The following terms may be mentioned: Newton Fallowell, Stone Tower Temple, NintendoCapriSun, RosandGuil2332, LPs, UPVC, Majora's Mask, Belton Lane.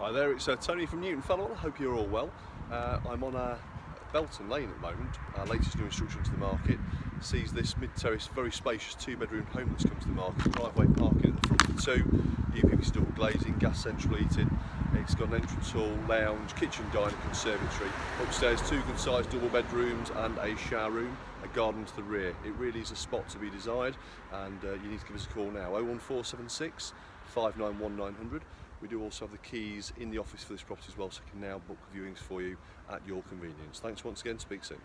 Hi there, it's Tony from Newton Fallowell. Hope you're all well. I'm on Belton Lane at the moment. Our latest new instruction to the market sees this mid-terrace, very spacious two-bedroom home that's come to the market. Driveway parking at the front for two, UPVC double glazing, gas central heating. It's got an entrance hall, lounge, kitchen, diner, conservatory. Upstairs, two good-sized double bedrooms and a shower room. A garden to the rear. It really is a spot to be desired, and you need to give us a call now. 01476 591 900. We do also have the keys in the office for this property as well, so I can now book viewings for you at your convenience. Thanks once again, speak soon.